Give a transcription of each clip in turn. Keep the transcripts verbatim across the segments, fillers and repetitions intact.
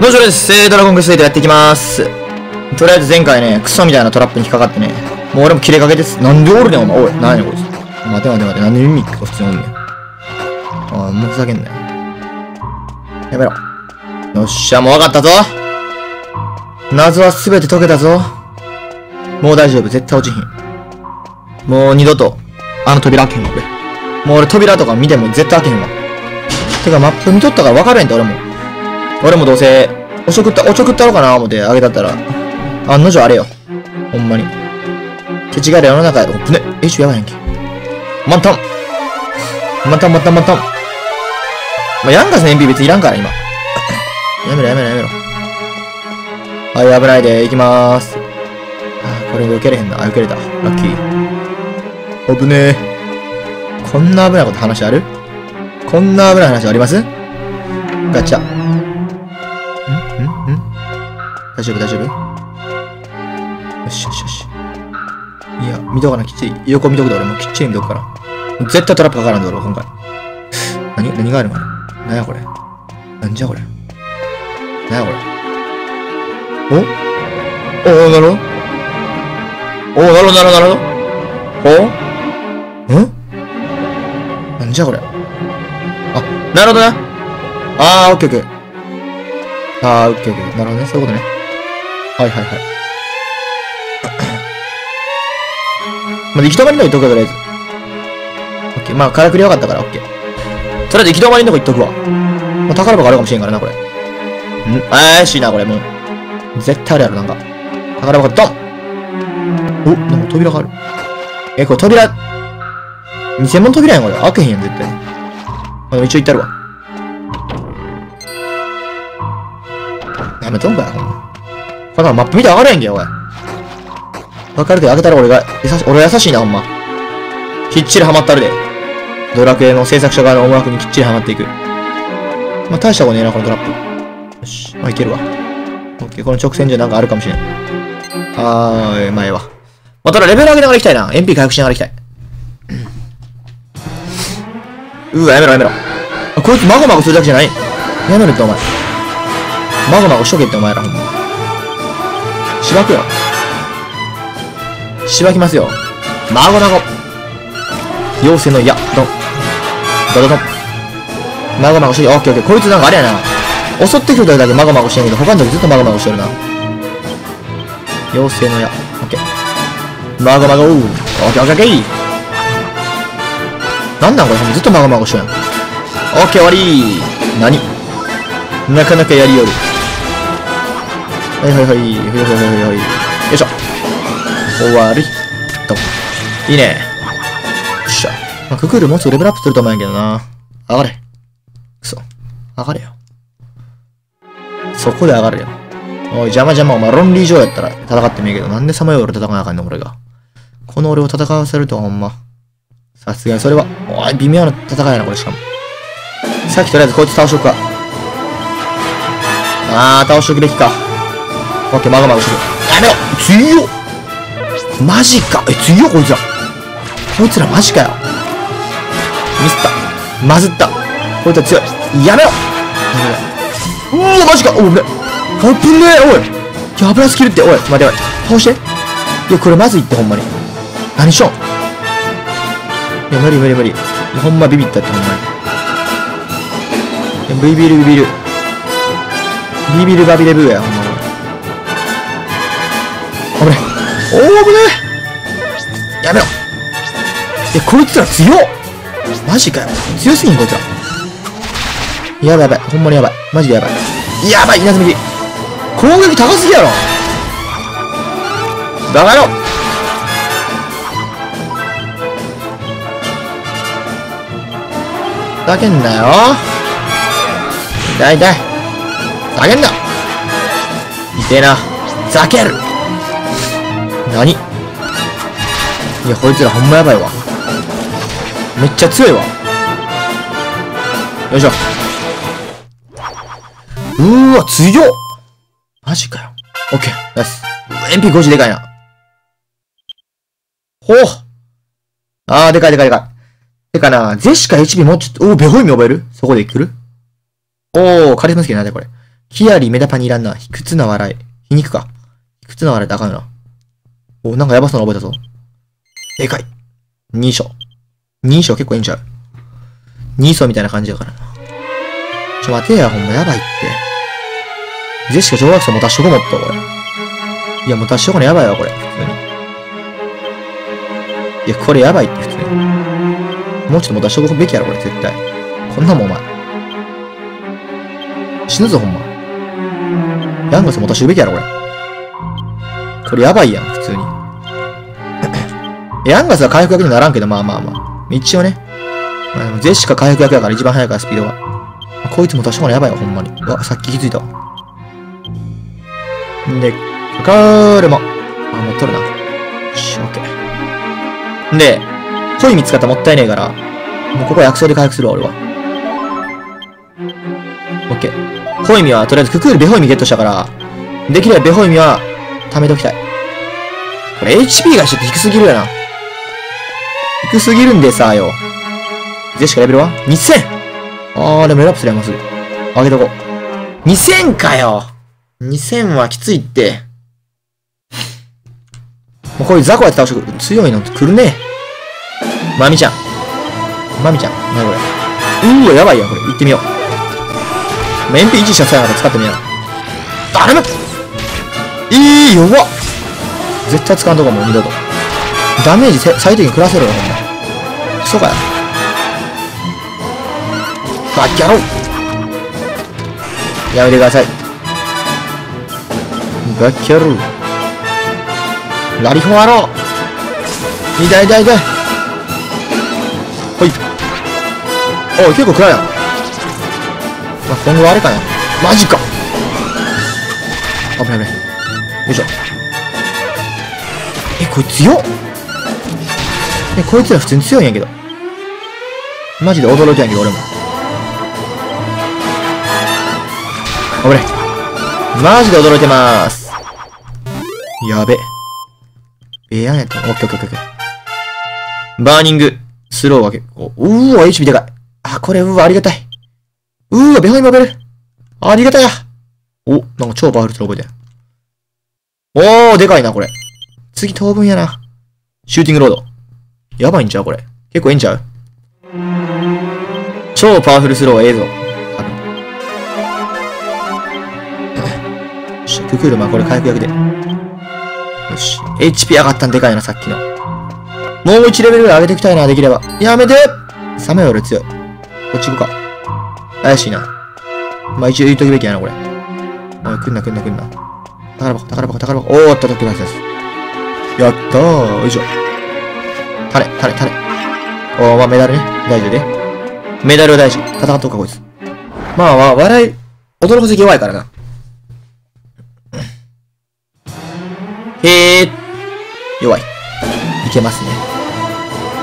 どうぞです。ドラゴンクエストエイトやっていきます。とりあえず前回ね、クソみたいなトラップに引っかかってね。もう俺も切れかけです。なんでおるねん、お前。おい、なにこいつ。待て待て待て、なんで耳が普通におんねん。ああ、もうふざけんなよ。やめろ。よっしゃ、もうわかったぞ。謎はすべて解けたぞ。もう大丈夫、絶対落ちひん。もう二度と、あの扉開けへんわ、俺。もう俺扉とか見ても絶対開けへんわ。てか、マップ見とったから分からへんって、俺も。俺もどうせ、おちょくった、おちょくったろかな思ってあげたったら、案の定あれよ。ほんまに。手違いで世の中やろ。ぶね、え、ちょ、やばいやんけ。満タン満タン満タン満タン。まあ、ヤンガスの エムピー 別にいらんから、今。やめろやめろやめろ。はい、危ないで、行きまーす。あ、これ避けれへんな。あ、避けれた。ラッキー。危ねえ。こんな危ないこと話ある？こんな危ない話あります？ガチャ。大丈夫大丈夫？よしよしよし。いや、見とかな、きっちり。横見とくで俺もきっちり見とくから。絶対トラップかからんで俺、今回。何何があるの？何やこれ。何じゃこれ。何やこれ。おおお、なるほど。おお、なるほどなるほどなるほど。おん？何じゃこれ。あ、なるほどな。あー、オッケーオッケー。あー、オッケーオッケー。なるほどね。そういうことね。はいはいはい。まあ、行き止まりのとこ行っとくわ、とりあえず。オッケー。まあ、からくりよかったから、オッケー。とりあえず行き止まりのとこ行っとくわ。まあ、宝箱あるかもしれんからな、これ。ん怪しいな、これ、もう。絶対あるやろ、なんか。宝箱、ドン！お、なんか扉がある。え、これ扉、偽物扉やん、これ。開けへんやん、絶対。まあ、一応行ってやるわ。やめとんかよ、ほんま。これマップ見て分からへんけよ、おい。分かるけど、開けたら俺が、優し、俺優しいな、ほんま。きっちりハマったるで。ドラクエの制作者側の思惑にきっちりハマっていく。まあ、大したことねえな、このトラップ。よし、まあ、いけるわ。オッケー、この直線じゃなんかあるかもしれん。あー、まあ、ええわ。まあ、ただレベル上げながら行きたいな。エムピー 回復しながら行きたい。うわ、やめろやめろ。あ、こいつマゴマゴするだけじゃない。やめろって、お前。マゴマゴしとけってお前らほんま。しばくよ。しばきますよ。マゴマゴ。妖精の矢。ドン。ドドドン。マゴマゴしとけ。オッケーオッケー。こいつなんかあれやな。襲ってくる時だけマゴマゴしてんけど、他の時ずっとマゴマゴしてるな。妖精の矢。オッケー。マゴマゴ。オッケーオッケーオッケー。なんなんこれずっとマゴマゴしてるやん。オッケー終わりー。なになかなかやりよる。はいはいはい、はいはいはい、よいしょ。終わり。と。いいね。よっしゃ。まあ、ククールもうすぐレベルアップすると思うんやけどな。上がれ。くそ。上がれよ。そこで上がるよ。おい、邪魔邪魔。お前、ロンリー上やったら戦ってもいいけど、なんでさまよう俺戦わなあかんの、俺が。この俺を戦わせるとはほんま。さすがにそれは。おい、微妙な戦いやな、これしかも。さっきとりあえずこいつ倒しとくか。あー、倒しとくべきか。オッケー、マグマグしとく。やめろ！強っ！マジか！え、強っこいつら。こいつらマジかよ。ミスった。まずった。こいつら強い。やめろ！うわ、マジか！おい、危ねえ。危ねえ、おい。やばいスキルって、おい。待て、おい。倒して。いや、これまずいって、ほんまに。何しよん。いや、無理無理無理。ほんまビビったって、ほんまに。ビビるビビる。ビビるバビレブーや、ほんまに。危ねえ。おー、危ねえ。やめろ。いや、こいつら強っ。マジかよ。強すぎん、こいつら。やばいやばい。ほんまにやばい。マジでやばい。やばい、稲積み。攻撃高すぎやろ。だがよ。ふざけんなよ。痛い痛い。ふざけんな！痛えな。ふざける！なに？いや、こいつらほんまやばいわ。めっちゃ強いわ。よいしょ。うーわ、強っ！マジかよ。オッケー、ナイス。エムピーごじゅう でかいな。ほう！あー、でかいでかいでかい。てかな、ゼシカ エイチピー もうちょっと、おー、ベホイミ覚える？そこで来る？おー、カリスマスキルなんだこれ。ヒアリー、メダパニーランナー、卑屈な笑い。皮肉か。卑屈な笑いってあかんよな。おー、なんかやばそうな覚えたぞ。でかい。に章。に章結構いいんちゃう。に章みたいな感じだからな。ちょ、待てや、ほんまやばいって。ジェシカ上学生も出しとこもっと、これ。いや、もう出しとこのやばいわ、これ。普通に。いや、これやばいって、普通に。もうちょっともう出しとこべきやろ、これ、絶対。こんなもん、お前。死ぬぞ、ほんま。ヤングスも出しべきやろ、これ。これやばいやん、普通に。ヤングスは回復役にならんけど、まあまあまあ。一応ね。まあ、でもゼシカ回復役やから一番速いから、スピードが。こいつも出しこないやばいわ、ほんまに。うわ、さっき気づいたわ。んで、カールも。あ、持っとるな。よし、オッケー。んで、コイ見つかったらもったいねえから、もうここは薬草で回復するわ、俺は。オッケー。ホイミは、とりあえずククールベホイミゲットしたから、できればベホイミは、貯めときたい。これ エイチピー がちょっと低すぎるやな。低すぎるんでさよ。ゼシカレベルは ?にせん! あー、でもレベルアップすればますぐ。上げとこう。にせん かよ !にせん はきついって。もうこういう雑魚やって倒してくる。強いの来るね。マミちゃん。マミちゃん。なにこれ。うーわ、やばいやん、これ。行ってみよう。エムピーワン しか使えなかったら使ってみよう。誰もええー、弱っ絶対使わんとこもう二度と。ダメージ最低限食らせろよ、ほんま。クソかよ。バッキャローやめてください。バッキャローラリフォアロー痛い痛い痛いほい。おい、結構食らうやん。今後はあれかなマジか危ない危ない。よいしょ。え、こいつ強っえ、こいつら普通に強いんやけど。マジで驚いたんやけど、俺も。危ない。マジで驚いてまーす。やべ。ええやんやった。オッケーオッケーオッケー。バーニング。スローは結構。うーわ、エイチピー でかい。あ、これ、うわ、ありがたい。うーわ、ベホイマベル。ありがたや。お、なんか超パワフルって覚えてる。おー、でかいな、これ。次当分やな。シューティングロード。やばいんちゃうこれ。結構ええんちゃう超パワフルスロー、ええぞ。多分。よし、ククールマン、これ回復役で。よし。エイチピー 上がったんでかいな、さっきの。もういちレベルぐらい上げていきたいな、できれば。やめて冷めよ、俺強い。こっち行こうか。怪しいな。まあ、一応言うときべきやな、これ。おい、来んな来んな来んな。宝箱、宝箱、宝箱。おー、叩き出すです。やったー。よいしょ。タレ、タレ、タレ。おー、まあ、メダルね。大事で。メダルは大事。戦っとくか、こいつ。まあ、わ、笑い、驚かせ弱いからな。へー。弱い。いけますね。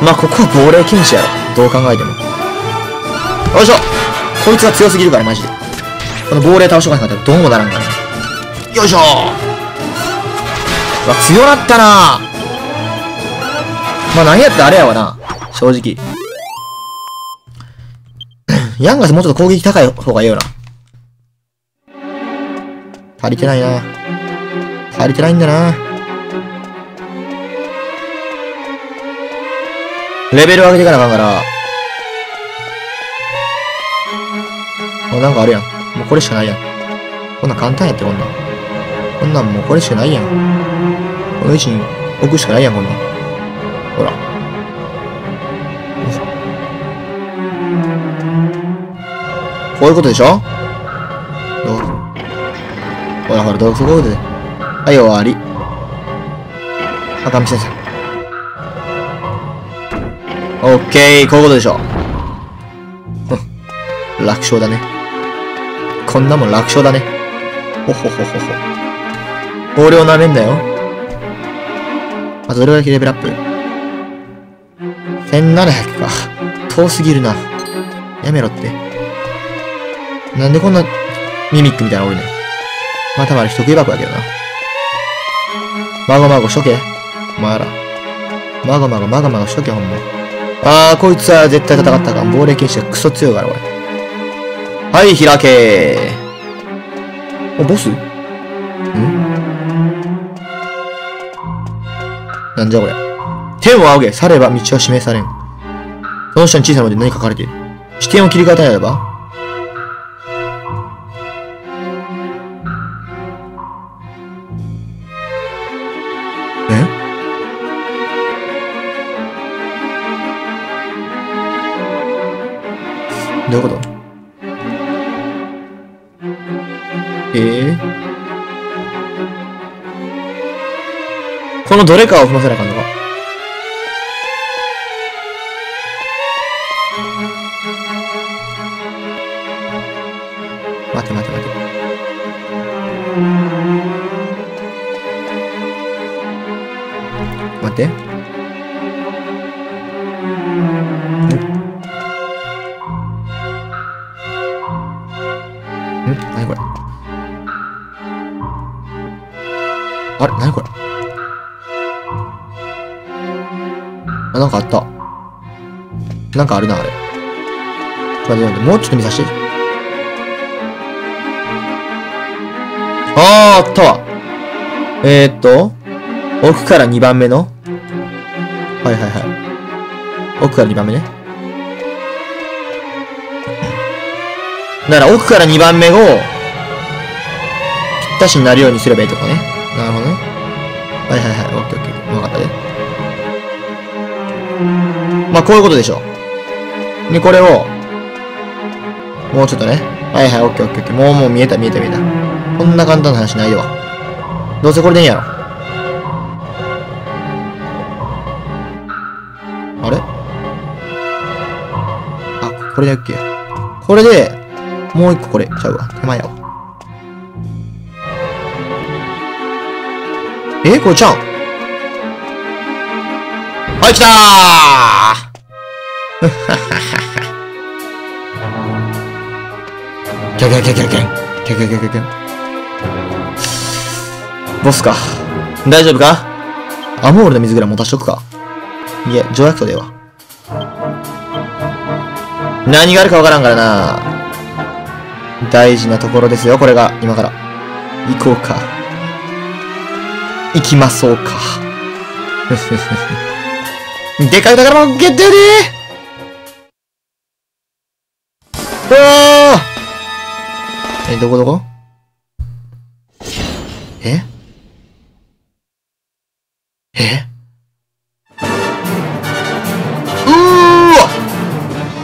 まあ、ここは亡霊禁止やろ。どう考えても。よいしょこいつが強すぎるから、マジで。この亡霊倒しとかなかったらどうもならんからね。よいしょーうわ、強なったなーまあ、なんやったらあれやわな。正直。ヤンガスもうちょっと攻撃高い方がいいよな。足りてないな。足りてないんだな。レベル上げていかなあかんから。なんかあるやん。もうこれしかないやん。こんなん簡単やって、こんなん。こんなんもうこれしかないやん。この位置に置くしかないやん、こんなん。ほら。こういうことでしょどうほらほら、どうそういうことで。はい、終わり。赤見先生。オッケー、こういうことでしょ楽勝だね。こんなもん楽勝だね。ほほほほほ。俺を舐めんだよ。あとどれだけレベルアップ ?せんななひゃく か。遠すぎるな。やめろって。なんでこんなミミックみたいな俺ね。まあたまに人食い箱やけどな。まごまごしとけ。お前ら。まごまごまごまごしとけほんま。あーこいつは絶対戦ったか。亡霊剣士がクソ強いから俺。はい開けー。あ、ボス？ん？なんじゃこりゃ。天を仰げ、去れば道は示されん。その下に小さな文字で何書かれている。視点を切り替えればえ？どういうこと？ええー、このどれかを踏ませなあかんのか。待て待て待て。待って。ん？ん？何これ？あれ？何これ？あ、なんかあった。なんかあるな、あれ。ちょっと待って待って、もうちょっと見させて。あー、あったわ。えーっと、奥からにばんめの。はいはいはい。奥からにばんめね。だから奥からにばんめを、ぴったしになるようにすればいいとこね。なるほどね。はいはいはい。オッケーオッケー。分かったね。まあ、こういうことでしょう。で、これを、もうちょっとね。はいはい、オッケーオッケーオッケー。もうもう見えた見えた見えた。こんな簡単な話ないよ。どうせこれでいいんやろ。あれ？あ、これだっけ。これで、もう一個これ、ちゃうわ。手前やわ。え？これちゃうん？はい、来たー！キャキャキャキャキャ。キャキャキャキャキャ。ボスか。大丈夫か？アモールの水ぐらい持たしとくか。いや、条約とでええわ。何があるかわからんからな。大事なところですよ、これが。今から。行こうか。行きまそうか。でかい宝物ゲットやでー！うわー！え、どこどこ？え？え？うーわ！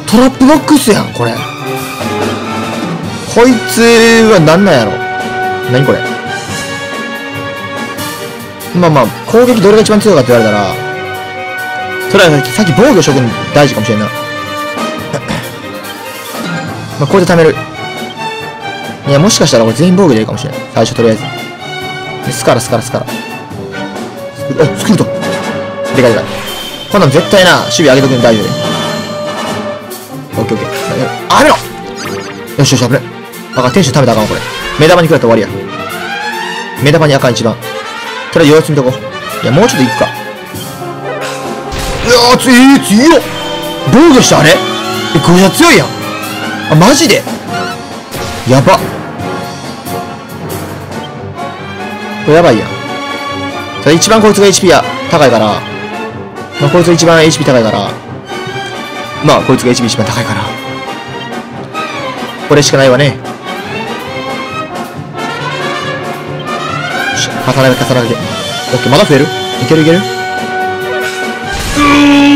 トラップボックスやん、これ。こいつはなんなんやろ。何これ。まあまあ、攻撃どれが一番強いかって言われたら、それはさっき防御しとくの大事かもしれんな。まあ、これで貯める。いや、もしかしたらこれ全員防御でいいかもしれん。最初とりあえず。スカラスカラスカラ。あ、スクルト。でかいでかい。こんなん絶対な、守備上げとくの大丈夫で。オッケーオッケー。あ、やめろ！よしよし、危ね。あかん、天使食べたらあかんわ、これ。目玉に食らったら終わりや。目玉に赤一番。とりあえず様子見とこう。いや、もうちょっと行くか。いやー、つえー、強っ！防御した、あれ？え、これじゃ強いやん。あ、マジで？やば。これやばいやん。一番こいつが エイチピー や高いから、まあ、こいつが一番 エイチピー 高いから、まあ、こいつが エイチピー 一番高いから、これしかないわね。よし、重なる、重なるで。オッケー、まだ増える？いけるいける？うー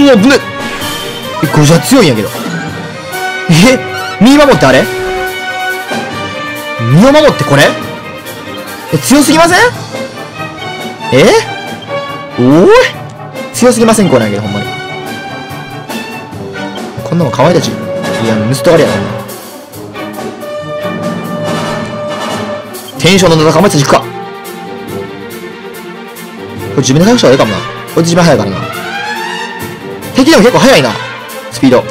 ん、あぶねっ！え、これじゃ強いんやけど。え？身守ってあれ？身を守ってこれ？え、強すぎません？えおーい強すぎません、これやけど、ほんまに。こんなもん、かわいたち。いや、盗っ人狩りやな、ほんま。テンションの仲間たち行くか。これ自分で早くした方がいいかもな。こいつ自分早いからな。敵でも結構速いな、スピード。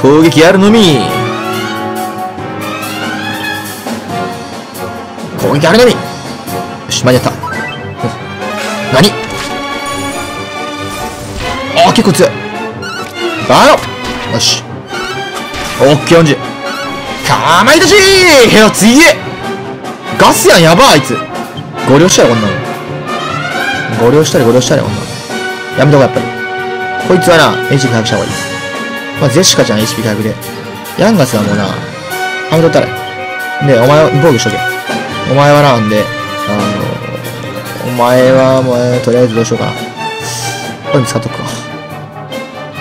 攻撃やるのみ。攻撃あれのみ。よし、間に合った。何？ああ、結構強い。バロ 아씨.オッケー、オンジ。かまいたちへよ、次へガスやん、やば、あいつ。ご了承や、こんなの。ご了承したり、ご了承したり、こんなの。やめとこ、やっぱり。こいつはな、エイチピー 回復した方がいい。まあ、ゼシカちゃん エイチピー 回復で。ヤンガスはもうな、はめとったら。で、お前は防御しとけ。お前はなんで、あの、お前は、もう、とりあえずどうしようかな。これに使っとくか。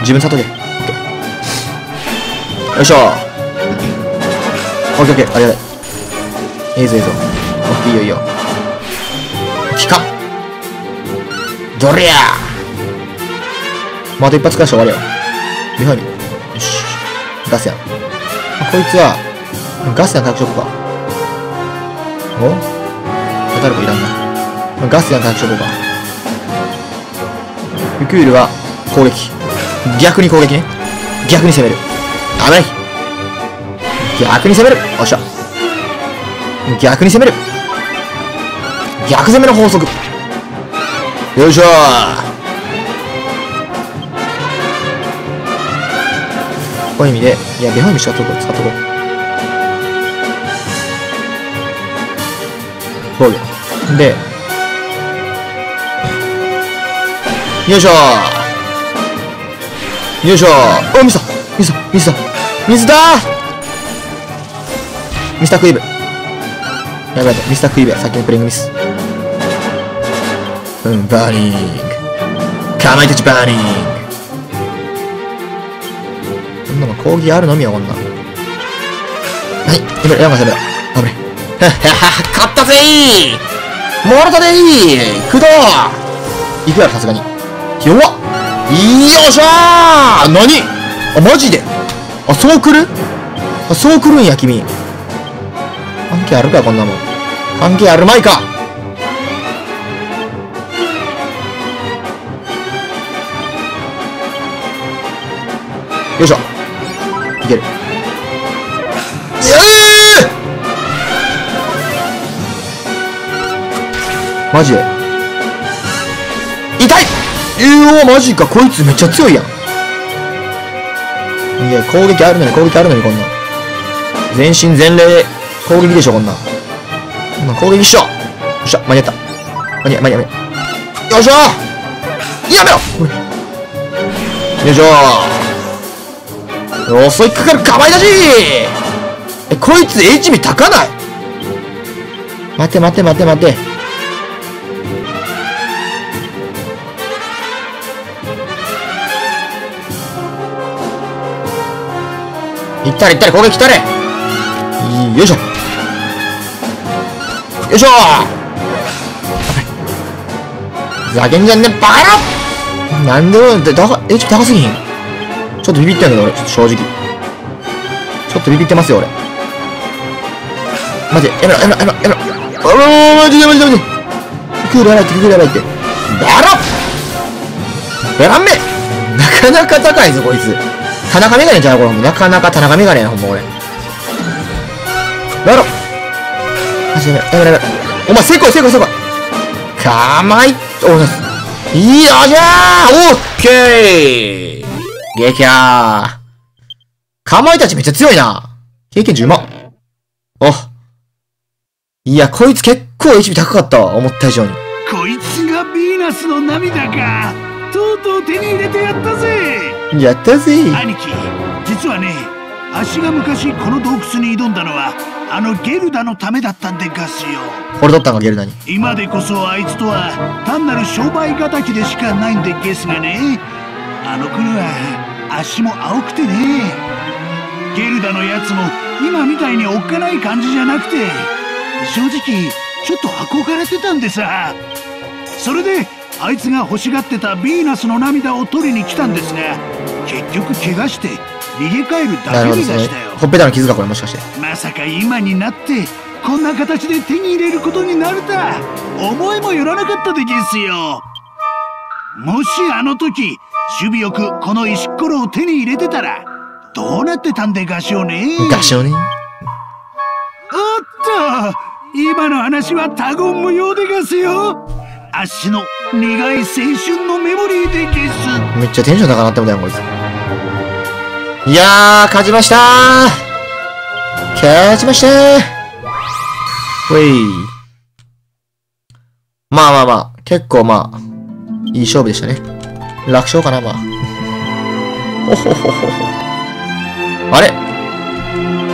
自分使っとけ。よいしょ。オッケーオッケー、ありがたい。いいぞいいぞ。オッケー、いいよいいよ。効かん。どりゃーまた一発クラッシュ終わりよ。リファイン。よし。ガスやん。こいつは、ガスやん拡張か。お当たる子いらんな。ガスやん拡張か。リクールは、攻撃。逆に攻撃ね。逆に攻める。危ない。逆に攻める。おっしゃ。逆に攻める。逆攻めの法則。よいしょー。こういう意味で、いや、ベホイミ使っとこう、使っとこう。防御。で、よいしょーよいしょーお、ミスだミスだミスだミスだーミスタークイーブ。やばい、ミスタークイーブや、さっきのプレイングミス。うん、バーニング。かまいたちバーニング。攻撃あるのみはこんな。はい、やめろ、やめろ、やめろ。危ない。勝ったぜーもらったでーくどーいくやろ、さすがに。弱っよっしゃーなにあ、マジであ、そう来るあ、そう来るんや、君。関係あるか、こんなもん。関係あるまいかよいしょいける。えー、マジで痛い。えー、おーマジかこいつめっちゃ強いやん。いや攻撃あるのに攻撃あるのにこんな全身全霊で攻撃でしょこんなこんな攻撃っしょ。よっしゃ間に合った間に合間に合間に合よいしょーやめろよいしょー襲いかかるかまいたちえ、こいつ エイチピー 高ない待て待て待て待ていったれいったれ攻撃きたれよいしょよいしょふざけんじゃんねバカ野郎なんでも エイチピー 高すぎんちょっとビビってんだけど俺、ちょっと正直。ちょっとビビってますよ、俺。マジで、やめろ、やめろ、やめろ、やめろ。おー、マジで、マジで、マジで。クールやばいって、クールやばいって。バラッベランメなかなか高いぞ、こいつ。田中メガネじゃん、これ。なかなか田中メガネやな、ほんま、俺。やめろマジで、やめろ、やめろ。お前、成功、成功、成功。かまい、おー、いやじゃーオッケー激アー。かまいたちめっちゃ強いな。経験じゅうまん。お。いや、こいつ結構 エイチピー 高かったわ。思った以上に。こいつがヴィーナスの涙か。とうとう手に入れてやったぜ。やったぜ。兄貴、実はね、あっしが昔この洞窟に挑んだのは、あのゲルダのためだったんでガスよ。これだったんか、ゲルダに。今でこそあいつとは単なる商売敵でしかないんでゲスがね。あの頃は足も青くてねゲルダのやつも今みたいにおっかない感じじゃなくて正直ちょっと憧れてたんでさそれであいつが欲しがってたヴィーナスの涙を取りに来たんですが結局怪我して逃げ帰るだけでしたよほっぺたの傷がこれもしかしてまさか今になってこんな形で手に入れることになるとは思いもよらなかったでげんすよもしあの時守備よくこの石ころを手に入れてたらどうなってたんでガシオねガシオねおっと今の話は他言無用でガスよあっしの苦い青春のメモリーでゲスめっちゃテンション高くなったみたいなこいついやー、勝ちましたー勝ちましたーほい。まあまあまあ、結構まあ、いい勝負でしたね。楽勝かな、まあ。おほほほほ。あれ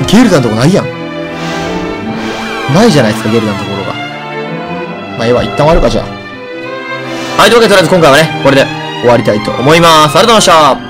ゲルダのとこないやん。ないじゃないですか、ゲルダのところが。まあ、ええわ、一旦終わるか、じゃあ。はい、というわけで、とりあえず今回はね、これで終わりたいと思います。ありがとうございました。